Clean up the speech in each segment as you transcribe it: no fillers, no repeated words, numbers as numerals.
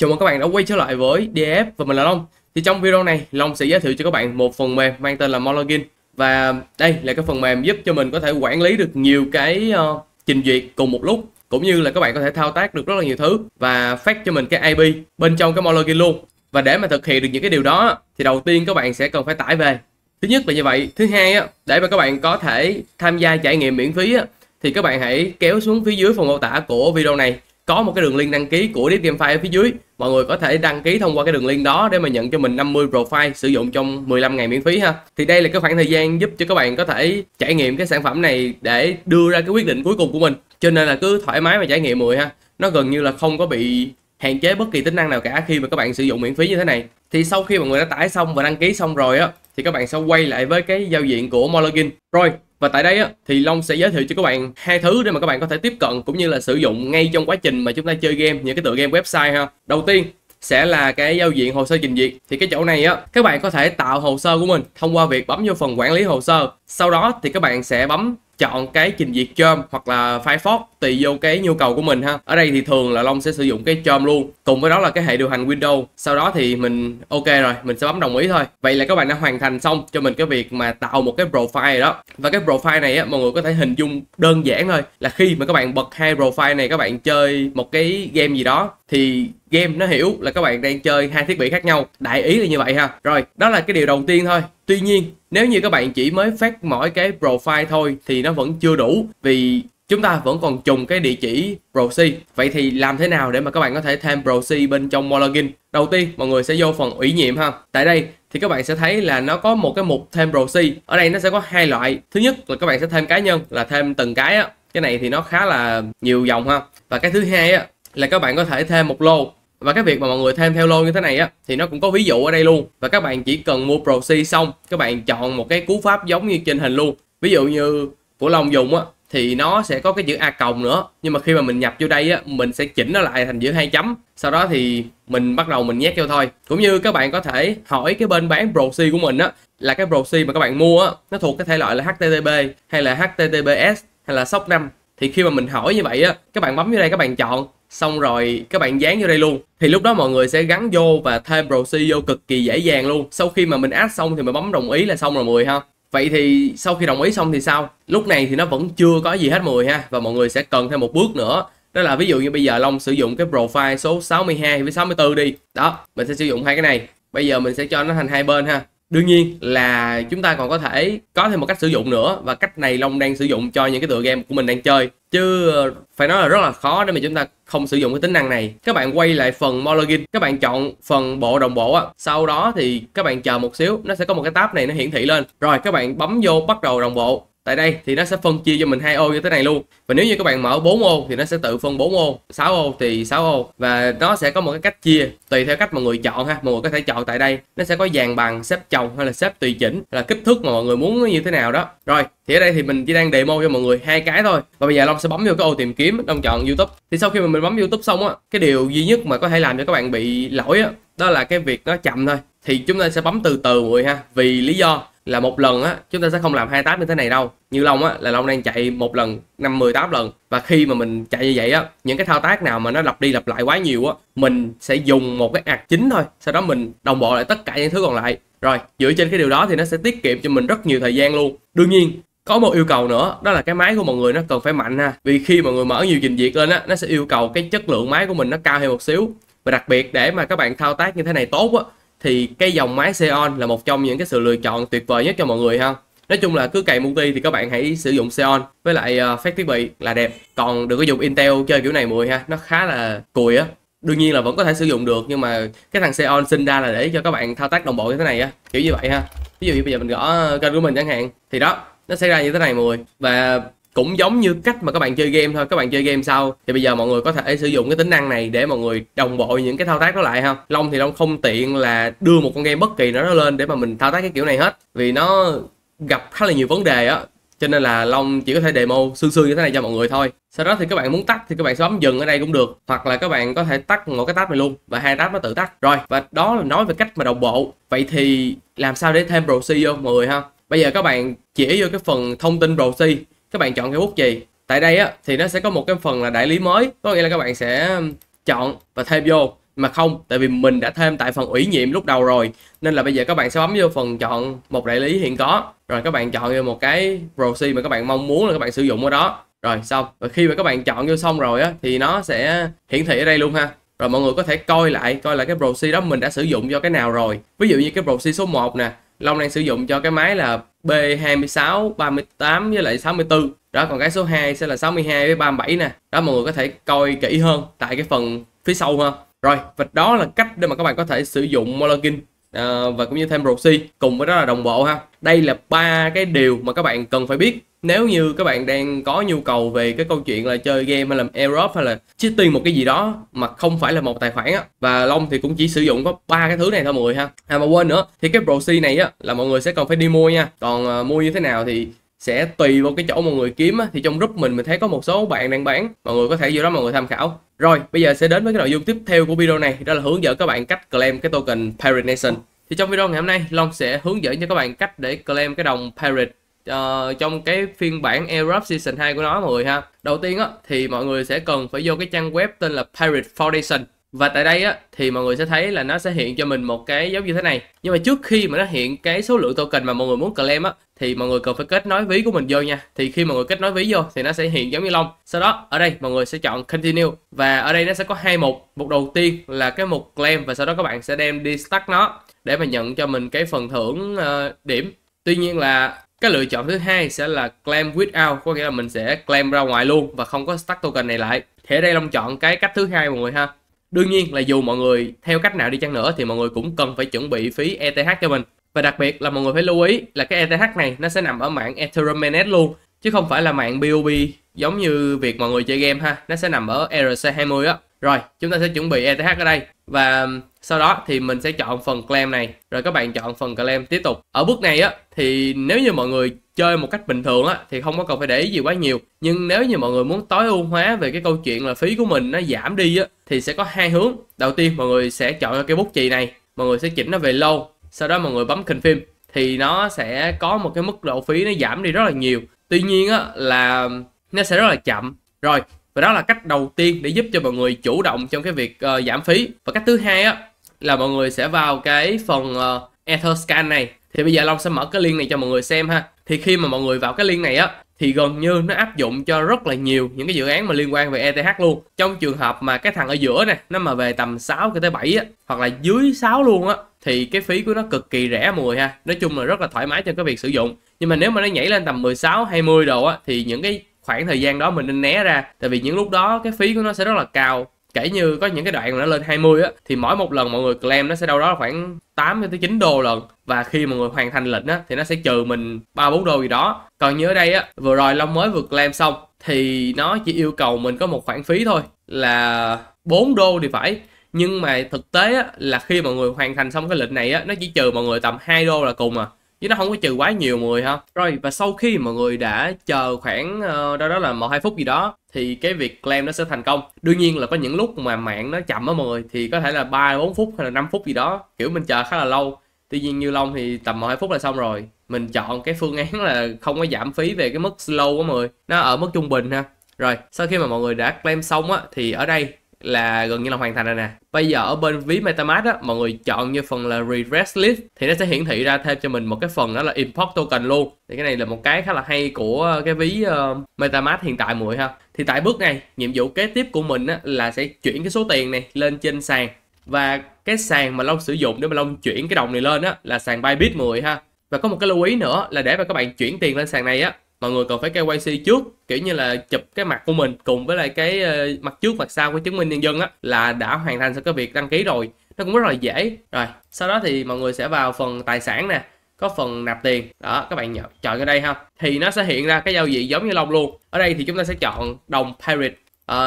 Chào mừng các bạn đã quay trở lại với DIF và mình là Long. Thì trong video này, Long sẽ giới thiệu cho các bạn một phần mềm mang tên là MoreLogin. Và đây là cái phần mềm giúp cho mình có thể quản lý được nhiều cái trình duyệt cùng một lúc, cũng như là các bạn có thể thao tác được rất là nhiều thứ và phát cho mình cái IP bên trong cái MoreLogin luôn. Và để mà thực hiện được những cái điều đó thì đầu tiên các bạn sẽ cần phải tải về. Thứ nhất là như vậy. Thứ hai á, để mà các bạn có thể tham gia trải nghiệm miễn phí á, thì các bạn hãy kéo xuống phía dưới phần mô tả của video này, có một cái đường link đăng ký của DIF GameFi ở phía dưới. Mọi người có thể đăng ký thông qua cái đường link đó để mà nhận cho mình 50 profile sử dụng trong 15 ngày miễn phí ha. Thì đây là cái khoảng thời gian giúp cho các bạn có thể trải nghiệm cái sản phẩm này để đưa ra cái quyết định cuối cùng của mình. Cho nên là cứ thoải mái mà trải nghiệm mọi người ha. Nó gần như là không có bị hạn chế bất kỳ tính năng nào cả khi mà các bạn sử dụng miễn phí như thế này. Thì sau khi mọi người đã tải xong và đăng ký xong rồi á, thì các bạn sẽ quay lại với cái giao diện của MoreLogin. Rồi, và tại đây á, thì Long sẽ giới thiệu cho các bạn hai thứ để mà các bạn có thể tiếp cận cũng như là sử dụng ngay trong quá trình mà chúng ta chơi game, những cái tựa game website ha. Đầu tiên sẽ là cái giao diện hồ sơ trình duyệt. Thì cái chỗ này á, các bạn có thể tạo hồ sơ của mình thông qua việc bấm vô phần quản lý hồ sơ. Sau đó thì các bạn sẽ bấm chọn cái trình duyệt Chrome hoặc là Firefox tùy vô cái nhu cầu của mình ha. Ở đây thì thường là Long sẽ sử dụng cái Chrome luôn, cùng với đó là cái hệ điều hành Windows. Sau đó thì mình ok rồi, mình sẽ bấm đồng ý thôi. Vậy là các bạn đã hoàn thành xong cho mình cái việc mà tạo một cái profile này đó. Và cái profile này á, mọi người có thể hình dung đơn giản thôi, là khi mà các bạn bật hai profile này, các bạn chơi một cái game gì đó thì game nó hiểu là các bạn đang chơi hai thiết bị khác nhau, đại ý là như vậy ha. Rồi, đó là cái điều đầu tiên thôi. Tuy nhiên, nếu như các bạn chỉ mới phát mỗi cái profile thôi thì nó vẫn chưa đủ, vì chúng ta vẫn còn trùng cái địa chỉ proxy. Vậy thì làm thế nào để mà các bạn có thể thêm proxy bên trong MoreLogin? Đầu tiên, mọi người sẽ vô phần ủy nhiệm ha. Tại đây thì các bạn sẽ thấy là nó có một cái mục thêm proxy. Ở đây nó sẽ có hai loại. Thứ nhất là các bạn sẽ thêm cá nhân, là thêm từng cái á. Cái này thì nó khá là nhiều dòng ha. Và cái thứ hai á, là các bạn có thể thêm một lô. Và cái việc mà mọi người thêm theo lô như thế này á, thì nó cũng có ví dụ ở đây luôn. Và các bạn chỉ cần mua proxy xong, các bạn chọn một cái cú pháp giống như trên hình luôn. Ví dụ như của Long dùng á, thì nó sẽ có cái chữ A cộng nữa. Nhưng mà khi mà mình nhập vô đây á, mình sẽ chỉnh nó lại thành giữa hai chấm. Sau đó thì mình bắt đầu mình nhét vô thôi. Cũng như các bạn có thể hỏi cái bên bán proxy của mình á, là cái proxy mà các bạn mua á, nó thuộc cái thể loại là HTTP hay là HTTPS hay là SOC 5. Thì khi mà mình hỏi như vậy á, các bạn bấm vô đây, các bạn chọn. Xong rồi các bạn dán vô đây luôn. Thì lúc đó mọi người sẽ gắn vô và thêm proxy vô cực kỳ dễ dàng luôn. Sau khi mà mình add xong thì mình bấm đồng ý là xong rồi mọi người ha. Vậy thì sau khi đồng ý xong thì sao? Lúc này thì nó vẫn chưa có gì hết mọi người ha. Và mọi người sẽ cần thêm một bước nữa. Đó là ví dụ như bây giờ Long sử dụng cái profile số 62 với 64 đi. Đó, mình sẽ sử dụng hai cái này. Bây giờ mình sẽ cho nó thành hai bên ha. Đương nhiên là chúng ta còn có thể có thêm một cách sử dụng nữa. Và cách này Long đang sử dụng cho những cái tựa game của mình đang chơi. Chứ phải nói là rất là khó để mà chúng ta không sử dụng cái tính năng này. Các bạn quay lại phần MoreLogin, các bạn chọn phần bộ đồng bộ á. Sau đó thì các bạn chờ một xíu, nó sẽ có một cái tab này nó hiển thị lên. Rồi các bạn bấm vô bắt đầu đồng bộ. Tại đây thì nó sẽ phân chia cho mình hai ô như thế này luôn. Và nếu như các bạn mở 4 ô thì nó sẽ tự phân 4 ô, 6 ô thì 6 ô. Và nó sẽ có một cái cách chia tùy theo cách mọi người chọn ha. Mọi người có thể chọn tại đây, nó sẽ có dàn bằng, xếp chồng hay là xếp tùy chỉnh, là kích thước mà mọi người muốn như thế nào đó. Rồi, thì ở đây thì mình chỉ đang demo cho mọi người hai cái thôi. Và bây giờ Long sẽ bấm vô cái ô tìm kiếm, Long chọn YouTube. Thì sau khi mà mình bấm YouTube xong á, cái điều duy nhất mà có thể làm cho các bạn bị lỗi á, đó là cái việc nó chậm thôi. Thì chúng ta sẽ bấm từ từ mọi người ha. Vì lý do là một lần á, chúng ta sẽ không làm hai tab như thế này đâu. Như Long á, là Long đang chạy một lần 50-80 lần. Và khi mà mình chạy như vậy á, những cái thao tác nào mà nó lặp đi lặp lại quá nhiều á, mình sẽ dùng một cái ạc chính thôi. Sau đó mình đồng bộ lại tất cả những thứ còn lại. Rồi, dựa trên cái điều đó thì nó sẽ tiết kiệm cho mình rất nhiều thời gian luôn. Đương nhiên, có một yêu cầu nữa, đó là cái máy của mọi người nó cần phải mạnh ha. Vì khi mọi người mở nhiều trình duyệt lên á, nó sẽ yêu cầu cái chất lượng máy của mình nó cao hơn một xíu. Và đặc biệt để mà các bạn thao tác như thế này tốt á, thì cái dòng máy Xeon là một trong những cái sự lựa chọn tuyệt vời nhất cho mọi người ha. Nói chung là cứ cày multi thì các bạn hãy sử dụng Xeon với lại phát thiết bị là đẹp. Còn đừng có dùng Intel chơi kiểu này mọi người ha, nó khá là cùi á. Đương nhiên là vẫn có thể sử dụng được, nhưng mà cái thằng Xeon sinh ra là để cho các bạn thao tác đồng bộ như thế này á, kiểu như vậy ha. Ví dụ như bây giờ mình gõ kênh của mình chẳng hạn, thì đó, nó sẽ ra như thế này mọi người. Và cũng giống như cách mà các bạn chơi game thôi, các bạn chơi game sau thì bây giờ mọi người có thể sử dụng cái tính năng này để mọi người đồng bộ những cái thao tác đó lại ha. Long thì Long không tiện là đưa một con game bất kỳ nó lên để mà mình thao tác cái kiểu này hết, vì nó gặp khá là nhiều vấn đề á, cho nên là Long chỉ có thể demo sương sương như thế này cho mọi người thôi. Sau đó thì các bạn muốn tắt thì các bạn sẽ bấm dừng ở đây cũng được, hoặc là các bạn có thể tắt một cái tab này luôn và hai tab nó tự tắt. Rồi, và đó là nói về cách mà đồng bộ. Vậy thì làm sao để thêm proxy vô mọi người ha? Bây giờ các bạn chỉ vô cái phần thông tin proxy, các bạn chọn cái bút chì. Tại đây á, thì nó sẽ có một cái phần là đại lý mới, có nghĩa là các bạn sẽ chọn và thêm vô. Mà không, tại vì mình đã thêm tại phần ủy nhiệm lúc đầu rồi, nên là bây giờ các bạn sẽ bấm vô phần chọn một đại lý hiện có, rồi các bạn chọn vô một cái proxy mà các bạn mong muốn là các bạn sử dụng ở đó. Rồi xong, và khi mà các bạn chọn vô xong rồi á, thì nó sẽ hiển thị ở đây luôn ha. Rồi mọi người có thể coi lại, coi là cái proxy đó mình đã sử dụng cho cái nào rồi. Ví dụ như cái proxy số 1 nè, Long đang sử dụng cho cái máy là B26, 38 với lại 64. Đó, còn cái số 2 sẽ là 62 với 37 nè. Đó, mọi người có thể coi kỹ hơn tại cái phần phía sau ha. Rồi, và đó là cách để mà các bạn có thể sử dụng MoreLogin và cũng như thêm proxy cùng với đó là đồng bộ ha. Đây là ba cái điều mà các bạn cần phải biết nếu như các bạn đang có nhu cầu về cái câu chuyện là chơi game hay làm airdrop hay là cheating một cái gì đó mà không phải là một tài khoản á. Và Long thì cũng chỉ sử dụng có ba cái thứ này thôi mọi người ha. À mà quên nữa, thì cái proxy này á là mọi người sẽ còn phải đi mua nha. Còn mua như thế nào thì sẽ tùy vào cái chỗ mọi người kiếm á, thì trong group mình thấy có một số bạn đang bán, mọi người có thể vô đó mọi người tham khảo. Rồi, bây giờ sẽ đến với cái nội dung tiếp theo của video này, đó là hướng dẫn các bạn cách claim cái token Pirate Nation. Thì trong video ngày hôm nay, Long sẽ hướng dẫn cho các bạn cách để claim cái đồng Pirate trong cái phiên bản airdrop season 2 của nó mọi người ha. Đầu tiên á thì mọi người sẽ cần phải vô cái trang web tên là Pirate Foundation. Và tại đây á thì mọi người sẽ thấy là nó sẽ hiện cho mình một cái giống như thế này. Nhưng mà trước khi mà nó hiện cái số lượng token mà mọi người muốn claim á thì mọi người cần phải kết nối ví của mình vô nha. Thì khi mọi người kết nối ví vô thì nó sẽ hiện giống như Long. Sau đó ở đây mọi người sẽ chọn continue và ở đây nó sẽ có hai mục. Mục đầu tiên là cái mục claim và sau đó các bạn sẽ đem đi stack nó để mà nhận cho mình cái phần thưởng điểm. Tuy nhiên là cái lựa chọn thứ hai sẽ là claim without, có nghĩa là mình sẽ claim ra ngoài luôn và không có stack token này lại. Thì ở đây Long chọn cái cách thứ hai mọi người ha. Đương nhiên là dù mọi người theo cách nào đi chăng nữa thì mọi người cũng cần phải chuẩn bị phí ETH cho mình. Và đặc biệt là mọi người phải lưu ý là cái ETH này nó sẽ nằm ở mạng Ethereum mainnet luôn, chứ không phải là mạng BOB giống như việc mọi người chơi game ha. Nó sẽ nằm ở ERC20 á. Rồi, chúng ta sẽ chuẩn bị ETH ở đây. Và sau đó thì mình sẽ chọn phần claim này. Rồi các bạn chọn phần claim tiếp tục. Ở bước này á thì nếu như mọi người chơi một cách bình thường á thì không có cần phải để ý gì quá nhiều. Nhưng nếu như mọi người muốn tối ưu hóa về cái câu chuyện là phí của mình nó giảm đi á thì sẽ có hai hướng. Đầu tiên mọi người sẽ chọn cái bút chì này, mọi người sẽ chỉnh nó về low. Sau đó mọi người bấm confirm thì nó sẽ có một cái mức độ phí nó giảm đi rất là nhiều. Tuy nhiên á là nó sẽ rất là chậm. Rồi, và đó là cách đầu tiên để giúp cho mọi người chủ động trong cái việc giảm phí. Và cách thứ hai á là mọi người sẽ vào cái phần EtherScan này. Thì bây giờ Long sẽ mở cái link này cho mọi người xem ha. Thì khi mà mọi người vào cái link này á thì gần như nó áp dụng cho rất là nhiều những cái dự án mà liên quan về ETH luôn. Trong trường hợp mà cái thằng ở giữa này nó mà về tầm 6 tới 7 á, hoặc là dưới 6 luôn á thì cái phí của nó cực kỳ rẻ mọi người ha. Nói chung là rất là thoải mái cho cái việc sử dụng. Nhưng mà nếu mà nó nhảy lên tầm 16, 20 đồ á thì những cái khoảng thời gian đó mình nên né ra, tại vì những lúc đó cái phí của nó sẽ rất là cao. Kể như có những cái đoạn mà nó lên 20 á thì mỗi một lần mọi người claim nó sẽ đâu đó khoảng 8 tới 9 đô lần, và khi mọi người hoàn thành lệnh á thì nó sẽ trừ mình 3-4 đô gì đó. Còn như ở đây á, vừa rồi Long mới vừa claim xong thì nó chỉ yêu cầu mình có một khoản phí thôi là 4 đô thì phải. Nhưng mà thực tế á, là khi mọi người hoàn thành xong cái lệnh này á, nó chỉ trừ mọi người tầm 2 đô là cùng à, chứ nó không có trừ quá nhiều mọi người ha. Rồi, và sau khi mọi người đã chờ khoảng đó là 1-2 phút gì đó thì cái việc claim nó sẽ thành công. Đương nhiên là có những lúc mà mạng nó chậm á mọi người, thì có thể là 3-4 phút hay là 5 phút gì đó, kiểu mình chờ khá là lâu. Tuy nhiên như Long thì tầm 1-2 phút là xong rồi. Mình chọn cái phương án là không có giảm phí về cái mức slow á mọi người, nó ở mức trung bình ha. Rồi, sau khi mà mọi người đã claim xong á thì ở đây là gần như là hoàn thành rồi nè. Bây giờ ở bên ví MetaMask á, mọi người chọn như phần là Refresh List thì nó sẽ hiển thị ra thêm cho mình một cái phần đó là Import Token luôn. Thì cái này là một cái khá là hay của cái ví MetaMask hiện tại mọi người ha. Thì tại bước này, nhiệm vụ kế tiếp của mình á, là sẽ chuyển cái số tiền này lên trên sàn. Và cái sàn mà Long sử dụng để mà Long chuyển cái đồng này lên á là sàn Bybit mọi người ha. Và có một cái lưu ý nữa là để mà các bạn chuyển tiền lên sàn này á, mọi người cần phải KYC trước, kiểu như là chụp cái mặt của mình cùng với lại cái mặt trước mặt sau của chứng minh nhân dân á là đã hoàn thành xong cái việc đăng ký rồi, nó cũng rất là dễ. Rồi sau đó thì mọi người sẽ vào phần tài sản nè, có phần nạp tiền đó, các bạn chọn ở đây ha, thì nó sẽ hiện ra cái giao diện giống như Long luôn. Ở đây thì chúng ta sẽ chọn đồng Pirate,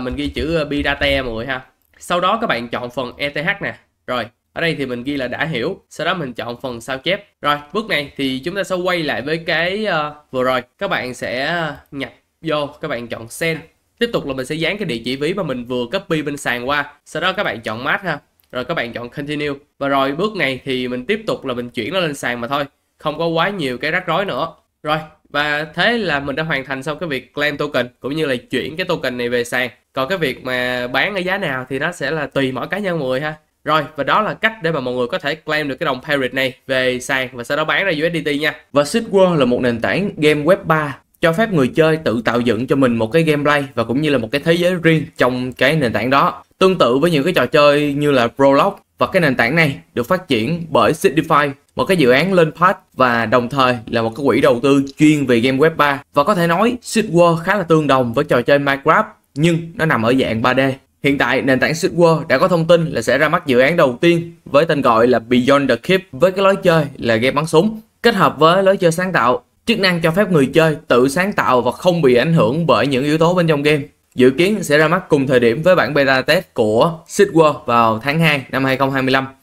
mình ghi chữ Pirate mọi người ha. Sau đó các bạn chọn phần ETH nè, rồi ở đây thì mình ghi là đã hiểu, sau đó mình chọn phần sao chép. Rồi bước này thì chúng ta sẽ quay lại với cái vừa rồi, các bạn sẽ nhập vô, các bạn chọn send. Tiếp tục là mình sẽ dán cái địa chỉ ví mà mình vừa copy bên sàn qua, sau đó các bạn chọn match ha, rồi các bạn chọn continue. Và rồi bước này thì mình tiếp tục là mình chuyển nó lên sàn mà thôi, không có quá nhiều cái rắc rối nữa. Rồi, và thế là mình đã hoàn thành xong cái việc claim token cũng như là chuyển cái token này về sàn. Còn cái việc mà bán ở giá nào thì nó sẽ là tùy mỗi cá nhân mọi người ha. Rồi, và đó là cách để mà mọi người có thể claim được cái đồng Pirate này về sàn và sau đó bán ra USDT nha. Và Seed World là một nền tảng game web 3 cho phép người chơi tự tạo dựng cho mình một cái gameplay và cũng như là một cái thế giới riêng trong cái nền tảng đó. Tương tự với những cái trò chơi như là Prologue, và cái nền tảng này được phát triển bởi Cidify, một cái dự án LearnPath và đồng thời là một cái quỹ đầu tư chuyên về game web 3. Và có thể nói Seed World khá là tương đồng với trò chơi Minecraft nhưng nó nằm ở dạng 3D. Hiện tại nền tảng Seed World đã có thông tin là sẽ ra mắt dự án đầu tiên với tên gọi là Beyond the Keep, với cái lối chơi là game bắn súng kết hợp với lối chơi sáng tạo, chức năng cho phép người chơi tự sáng tạo và không bị ảnh hưởng bởi những yếu tố bên trong game. Dự kiến sẽ ra mắt cùng thời điểm với bản beta test của Seed World vào tháng 2 năm 2025.